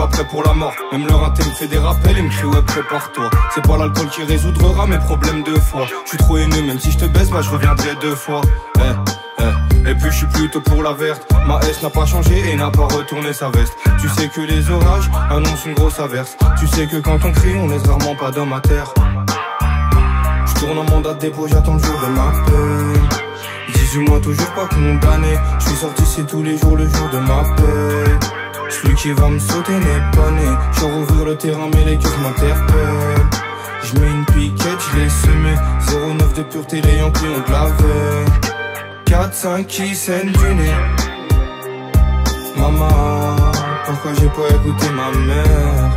pas prêt pour la mort. Même leur inté me fait des rappels et me crie ouais prépare-toi. C'est pas l'alcool qui résoudra mes problèmes de foi. Je suis trop haineux, même si je te baisse, bah je reviendrai deux fois. Et puis je suis plutôt pour la verte. Ma S n'a pas changé et n'a pas retourné sa veste. Tu sais que les orages annoncent une grosse averse. Tu sais que quand on crie on laisse rarement pas d'homme à terre. Je tourne en mandat de dépôt, j'attends le jour de ma paix. 18 mois toujours pas condamné. Je suis sorti c'est tous les jours le jour de ma paix. Celui qui va me sauter n'est pas né. Je rouvre le terrain mais les cœurs m'interpellent. Je mets une piquette, je l'ai semé. 09 de pureté, les Yankees ont de la veille. 4-5 qui saignent du nez. Maman, pourquoi j'ai pas écouté ma mère?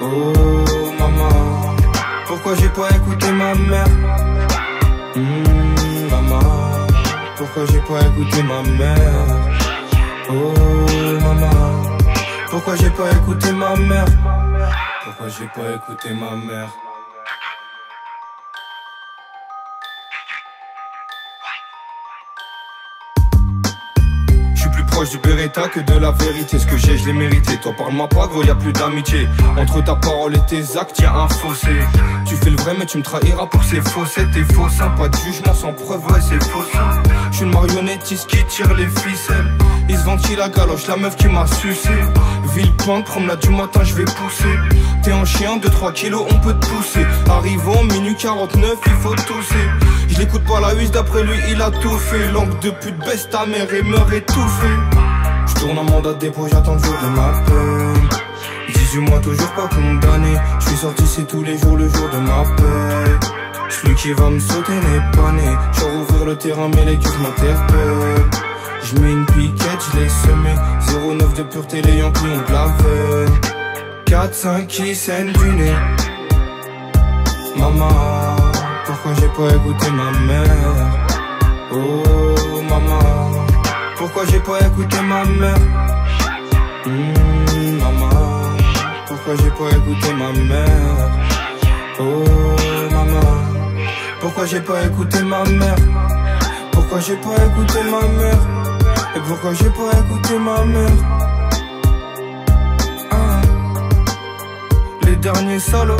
Oh maman, pourquoi j'ai pas écouté ma mère? Maman, pourquoi j'ai pas écouté ma mère? Oh maman, pourquoi j'ai pas écouté ma mère? Pourquoi j'ai pas écouté ma mère? Du Beretta que de la vérité. Ce que j'ai je l'ai mérité. Toi parle-moi pas gros, y'a plus d'amitié. Entre ta parole et tes actes y'a un fossé. Tu fais le vrai mais tu me trahiras pour ces faussettes. T'es faux ça, pas de jugement sans preuve, ouais c'est faux ça. Je suis une marionnettiste qui tire les ficelles. Ils se vendent qui la galoche, la meuf qui m'a sucé. Villepinte, promenade du matin, je vais pousser. T'es un chien, 2-3 kilos, on peut te pousser. Arrivant, minute 49, il faut tousser. Je l'écoute pas la huisse, d'après lui, il a tout fait. Langue de pute, baisse ta mère et meurt étouffée. Je tourne en mandat de dépôt, j'attends le jour de ma peine. 18 mois, toujours pas condamné. Je suis sorti, c'est tous les jours le jour de ma paix. Celui qui va me sauter n'est pas né. Je vais rouvrir le terrain, mais les gueules m'interpellent. Je mets une piquette, je l'ai semé. 09 de pureté, les Yankees ont de la veine. 4-5 qui saignent du nez. Maman, pourquoi j'ai pas écouté ma mère? Oh maman, pourquoi j'ai pas écouté ma mère? Maman, pourquoi j'ai pas écouté ma mère? Oh maman, pourquoi j'ai pas écouté ma mère? Pourquoi j'ai pas écouté ma mère? Et pourquoi j'ai pas écouté ma mère? Les derniers salauds.